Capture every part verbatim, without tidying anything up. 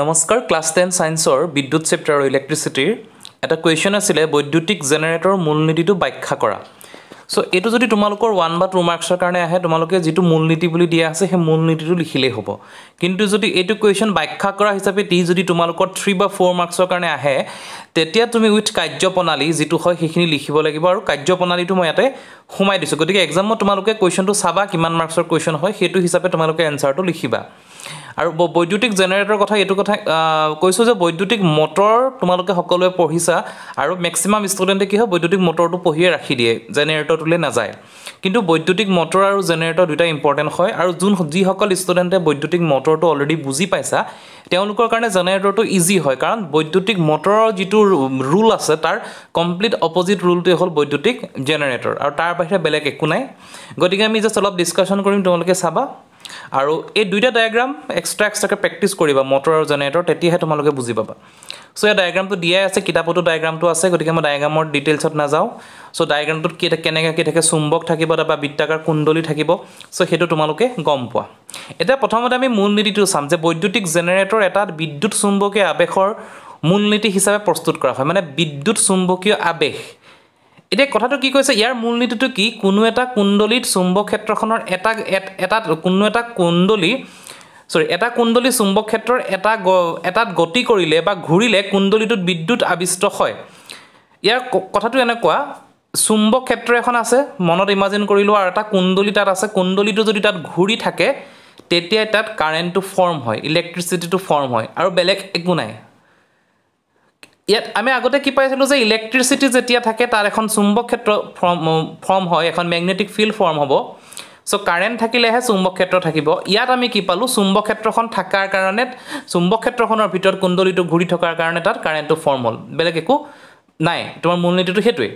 নমস্কাৰ class ten সায়েন্সৰ বিদ্যুৎ chapter ইলেক্ট্ৰিচিটিৰ এটা কোৱেশ্চন আছিলে বৈদ্যুতিক জেনাৰেটৰ মূলনীতিটো ব্যাখ্যা কৰা সো এটো যদি তোমালোকৰ ওৱান বা টু মাৰ্কসৰ কাৰণে আহে তোমালোকে যেটো মূলনীতি বুলি দিয়া আছে সেই মূলনীতিটো লিখিলে হ'ব কিন্তু যদি এটো কোৱেশ্চন ব্যাখ্যা কৰা হিচাপে টি যদি তোমালোকৰ থ্ৰী বা ফ'ৰ মাৰ্কসৰ কাৰণে আহে তেতিয়া তুমি উইথ কাৰ্যপ্ৰণালী যেটো হয় সেইখিনি লিখিব লাগিব আৰু কাৰ্যপ্ৰণালীটো মই ইয়াতে হুমাই দিছো গতিকে এক্সামত তোমালোকে কোৱেশ্চনটো সাবা কিমান মাৰ্কসৰ কোৱেশ্চন হয় সেইটো হিচাপে তোমালোকে এনসাৰটো লিখিবা আৰু বৈদ্যুতিক জেনাৰেটৰ কথা এটো কথা কৈছো যে বৈদ্যুতিক মটৰ তোমালোকে সকলোৱে পঢ়িছা আৰু ম্যাক্সিমাম ষ্টুডেন্টে কি হয় বৈদ্যুতিক মটৰটো পঢ়িয়ে ৰাখি দিয়ে জেনাৰেটৰটোলে না যায় কিন্তু বৈদ্যুতিক মটৰ আৰু জেনাৰেটৰ দুটা ইম্পৰ্টেন্ট হয় আৰু যোন যি সকল ষ্টুডেন্টে বৈদ্যুতিক মটৰটো অলৰেডি বুজি পাইছা তেওঁলোকৰ কাৰণে জেনাৰেটৰটো ইজি হয় কাৰণ বৈদ্যুতিক মটৰৰ যেটো ৰুল আছে তাৰ কমপ্লিট অপজিট ৰুলটো হ'ল বৈদ্যুতিক জেনাৰেটৰ আৰু তাৰ বাহিৰে বেলেগ একো নাই গতিকে আমি জাস্ট অলপ ডিসকাশন কৰিম তোমালোকে চাবা আৰু এই দুইটা ডায়াগ্ৰাম এক্সট্ৰা এক্সট্ৰাকে প্ৰেক্টিস কৰিবা মটৰ আৰু জেনাৰেটৰ তেতিয়াহে তোমালোকে বুজি পাবা সো এই ডায়াগ্ৰামটো দিয়াই আছে কিতাপটো ডায়াগ্ৰামটো আছে গতিকে মই ডায়াগ্ৰামৰ ডিটেইলছত না যাও সো ডায়াগ্ৰামটোত কি কেনেকা কি থাকে চুম্বক থাকিব বা বৃত্তাকাৰ কুণ্ডলী থাকিব সো হেতু তোমালোকে গম পোৱা এটা প্ৰথমতে আমি মূল নীতিটো চাম যে বৈদ্যুতিক জেনাৰেটৰ এটা বিদ্যুৎ চুম্বকীয় আবেশৰ মূল নীতি হিচাপে প্ৰস্তুত কৰা হয় মানে বিদ্যুৎ চুম্বকীয় আবেশ এটা কথাটো কি কৈছে ইয়াৰ মূল নীতিটো কি কোনো এটা কুণ্ডলীত চুম্বক ক্ষেত্ৰখনৰ এটা এটা কোনো এটা কুণ্ডলী সৰি এটা কুণ্ডলী চুম্বক ক্ষেত্ৰৰ এটা এটা গতি কৰিলে বা ঘূৰিলে কুণ্ডলীটোত বিদ্যুৎ আবিষ্ট হয় ইয়াৰ কথাটো এনেকুৱা চুম্বক ক্ষেত্ৰ এখন আছে মনত ইমাজিন কৰিলো আৰু এটা কুণ্ডলী তাত আছে কুণ্ডলীটো যদি তাত ঘূৰি থাকে তেতিয়া তাত কাৰেণ্টটো ফৰ্ম হয় ইলেক্ট্ৰিচিটিটো ফৰ্ম হয় আৰু বেলেগ একো নাই ইয়াত আমি আগতে কি পাইছিলো যে ইলেক্ট্ৰিচিটি যেতিয়া থাকে তাৰ এখন চুম্বক ক্ষেত্ৰ ফৰ্ম হয় এখন ম্যাগনেটিক ফিল্ড ফৰ্ম হ'ব সো কাৰেণ্ট থাকিলেহে চুম্বক ক্ষেত্ৰ থাকিব ইয়াত আমি কি পালো চুম্বক ক্ষেত্ৰখন থাকাৰ কাৰণে চুম্বক ক্ষেত্ৰখনৰ ভিতৰত কুণ্ডলীটো ঘূৰি থকাৰ কাৰণে তাৰ কাৰেণ্টটো ফৰ্ম হ'ল বেলেগ একো নাই তোমাৰ মূল নীতিটো হেতুই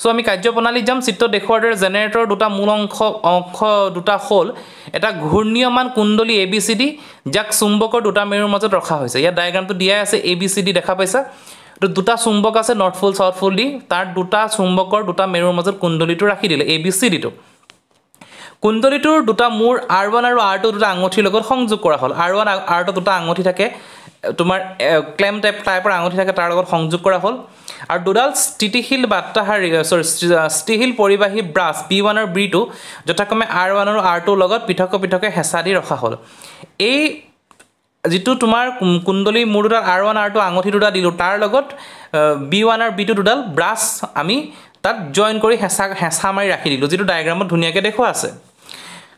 সো আমি কাৰ্যপ্ৰণালী যাম চিত্ৰ দেখুৱাৰ দৰে জেনাৰেটৰৰ দুটা মূল অংশ অংশ দুটা হ'ল এটা ঘূৰ্ণীয়মান কুণ্ডলী এবিসিডি যাক চুম্বকৰ দুটা মেৰুৰ মাজত ৰখা হৈছে ইয়াত ডায়াগ্ৰামটো দিয়া আছে এবিসিডি দেখা পাইছা তো দুটা চুম্বক আছে নৰ্থ পোল সাউথ পোল দি তাৰ দুটা চুম্বকৰ দুটা মেৰুৰ মাজত কুণ্ডলীটো ৰাখি দিলে এবিসি দিটো কুণ্ডলীটোৰ দুটা মূৰ আৰ ওৱান আৰু আৰ টু দুটা আঙুঠিৰ লগত সংযোগ কৰা হল আৰ ওৱান আৰ টু দুটা আঙুঠি থাকে তোমাৰ ক্লেম টাইপ টাইপৰ আঙুঠি থাকে তাৰ লগত সংযোগ কৰা হল আৰু দুডাল স্থিতিশীল বাত্তাহাৰী সৰি স্থিতিশীল পৰিবাহী ব্ৰাছ বি ওৱান আৰু বি টু যথাক্ৰমে আৰ ওৱান আৰু আৰ টু লগত পৃথক পৃথকে হেঁচা দি ৰখা হল এই যেটো তোমাৰ কুণ্ডলী মুৰডাল আৰ ওৱান আৰ টু আঙুঠি দুটা দিলো তাৰ লগত বি ওৱান আৰু বি টু দুডাল ব্ৰাছ আমি তাত জয়েন কৰি হেসা হেসা মাৰি ৰাখি দিলো যেটো ডায়াগ্ৰামত ধুনিয়াকে দেখুৱা আছে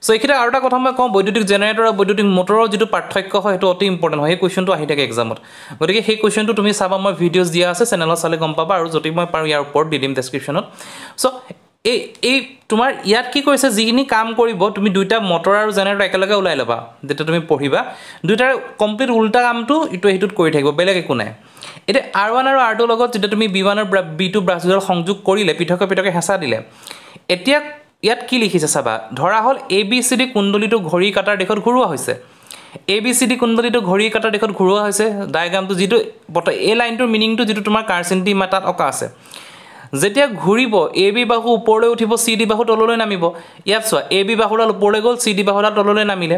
সো এইটা আৰু এটা কথা মই কম বৈদ্যুতিক জেনাৰেটৰ আৰু বৈদ্যুতিক মটৰৰ যেটো পাৰ্থক্য হয় হেতু অতি ইম্পৰ্টেন্ট হয় এই কোৱেশ্চনটো আহি থাকে এক্সামত গতিকে সেই কোৱেশ্চনটো তুমি চাবা মই ভিডিওছ দিয়া আছে চেনেলত চালে গম পাবা আৰু যদি মই পাৰো ইয়াৰ ওপৰত দি দিম ডেসক্ৰিপচনত সো এই এই তোমাৰ ইয়াত কি কৈছে যিখিনি কাম কৰিব তুমি দুইটা মটৰ আৰু জেনাৰেটৰ একেলগে ওলাই লবা যেটা তুমি পঢ়িবা দুইটাৰ কমপ্লিট উল্টা কামটো ইটো হিটুত কৰি থাকিব বেলেগ একো নাই এটা আৰ ওৱান আৰু আৰ টু লগত যেটা তুমি বি ওৱান আৰু বি টু ব্ৰাছৰ সংযোগ কৰিলে পৃথক পৃথক হেঁচা দিলে এতিয়া ইয়াত কি লিখিছে চাবা ধৰা হল এবিসিডি কুণ্ডলীটো ঘৰি কাটাৰ দেখত ঘূৰুৱা হৈছে এবিসিডি কুণ্ডলীটো ঘৰি কাটাৰ দেখত ঘূৰুৱা হৈছে ডায়াগ্ৰামটো যেটো বট এ লাইনটোৰ মিনিংটো যেটো তোমাৰ কাৰ্চেণ্টি মাতাত অকা আছে যেতিয়া ঘূৰিব এবি বাহু ওপৰলৈ উঠিব সিডি বাহু তললৈ নামিব ইয়াত সোৱা এবি বাহুডাল ওপৰলৈ গল সিডি বাহুডাল তললৈ নামিলে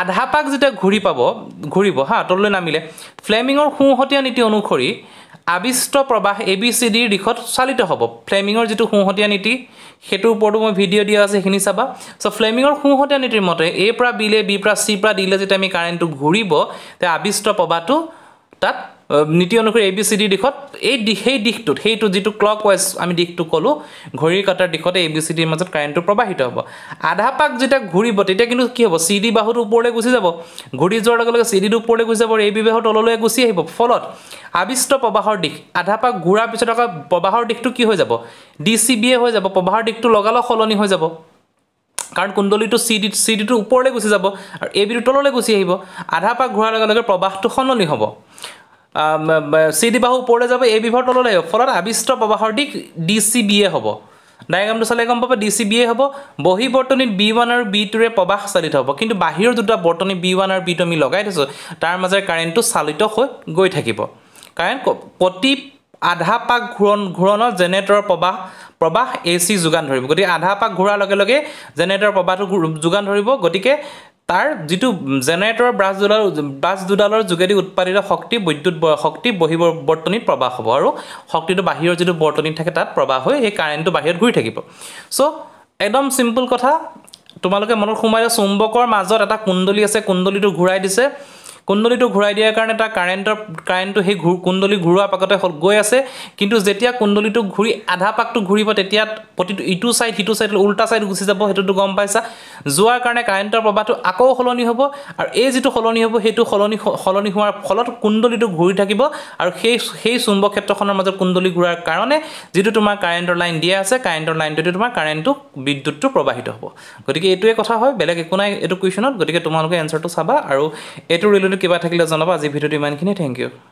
আধা পাক যেতিয়া ঘূৰি পাব ঘূৰিব হা তললৈ নামিলে ফ্লেমিঙৰ সোঁহতীয়া নীতি অনুসৰি আবিষ্ট প্ৰবাহ এবিসিডি দিশত চালিত হ'ব ফ্লেমিঙৰ যেটো সোঁহতীয়া নীতি হেতু ওপৰটো মই ভিডিও দিয়া আছে এখিনি চাবা সো ফ্লেমিঙৰ সোঁহতীয়া নীতিৰ মতে এ পৰা বিলে বি পৰা সি পৰা দিলে যেতিয়া আমি কাৰেণ্টটো ঘূৰিব তে আবিষ্ট প্ৰবাহটো তাত নীতি অনুসৰি এবিসিডি দিশত এই সেই দিশটোত সেইটো যেটো ক্লকৱাইজ আমি দিশটো কলো ঘড়ী কাটাৰ দিশতে এবিসিডিৰ মাজত কাৰেণ্টটো প্ৰবাহিত হ'ব আধা পাক যেতিয়া ঘূৰিব তেতিয়া কিন্তু কি হ'ব সিডি বাহুৰ ওপৰলৈ গুচি যাব ঘূৰি যোৱাৰ লগে লগে সিডিৰ ওপৰলৈ গুচি যাব আৰু এবি বাহুৰ তললৈ গুচি আহিব ফলত আবিষ্ট প্ৰবাহৰ দিশ আধা পাক ঘূৰাৰ পিছত আকৌ প্ৰবাহৰ দিশটো কি হৈ যাব ডিসিবি হৈ যাব প্ৰবাহৰ দিশটো লগাল সলনি হৈ যাব কাৰণ কুণ্ডলীটো সিডি সিডিটো ওপৰলৈ গুচি যাব আৰু এবিটো তললৈ গুচি আহিব আধা পাক ঘূৰাৰ লগে লগে প্ৰবাহটো সলনি হ'ব সিডি বাহু ওপৰলৈ যাব এবি বাহু তললৈ আহিব ফলত আবিষ্ট প্ৰবাহৰ দিশ ডিসিবি হ'ব ডায়াগ্ৰামটো চালে গম পাবা ডিসিবি হ'ব বহি বৰ্তনীত বি ওৱান আৰু বি টুৰে প্ৰবাহ চালিত হ'ব কিন্তু বাহিৰৰ দুটা বৰ্তনী বি ওৱান আৰু বি টু আমি লগাই দিছো তাৰ মাজৰ কাৰেণ্টটো চালিত হৈ গৈ থাকিব কাৰণ প্ৰতি আধা পাক ঘূৰণ ঘূৰণৰ জেনেৰেটৰৰ প্ৰবাহ প্ৰবাহ এসি যোগান ধৰিব গতিকে আধা পাক ঘূৰাৰ লগে লগে জেনেৰেটৰৰ প্ৰবাহটো যোগান ধৰিব গতিকে তাৰ যেটু জেনাৰেটৰৰ ব্ৰাছ দুডাল ব্ৰাছ দুডালৰ যোগেদি উৎপাদিত শক্তি বিদ্যুৎ শক্তি বহিব বৰ্তনীত প্ৰবাহ হ'ব আৰু শক্তিটো বাহিৰৰ যেটু বৰ্তনী থাকে তাত প্ৰবাহ হৈ এই কাৰেণ্টটো বাহিৰত ঘূৰি থাকিব সো একদম সিম্পল কথা তোমালোকে মনৰ খুমাইয়া চুম্বকৰ মাজত এটা কুণ্ডলী আছে কুণ্ডলীটো ঘূৰাই দিছে কুণ্ডলীটো ঘূৰাই দিয়াৰ কাৰণে তা কাৰেণ্টৰ কাৰেণ্টটো হে কুণ্ডলী ঘূৰুৱা পাকতে হল গৈ আছে কিন্তু যেতিয়া কুণ্ডলীটো ঘূৰি আধা পাকটো ঘূৰিব তেতিয়া প্ৰতিটো ইটু সাইড হিটু সাইড উল্টা সাইড গুছি যাব হেতু গম পাইছা যোৱাৰ কাৰণে কাৰেণ্টৰ প্ৰবাহটো আকৌ হলনি হ'ব আৰু এই যেটো হলনি হ'ব হেতু হলনি হলনি হোৱাৰ ফলত কুণ্ডলীটো ঘূৰি থাকিব আৰু সেই সেই চুম্বক ক্ষেত্ৰখনৰ মাজত কুণ্ডলী ঘূৰাৰ কাৰণে যেটো তোমাৰ কাৰেণ্টৰ লাইন দিয়া আছে কাৰেণ্টৰ লাইনটোতে তোমাৰ কাৰেণ্টটো বিদ্যুৎটো প্ৰবাহিত হ'ব গতিকে এটোৱে কথা হয় বেলেগ একো নাই এটো কোৱেশ্চনত গতিকে তোমালোকে এনসাৰটো চাবা আৰু এটো কিবা থাকিলে জনাবা আজি ভিডিওটো ইমানখিনি থ্যাংক ইউ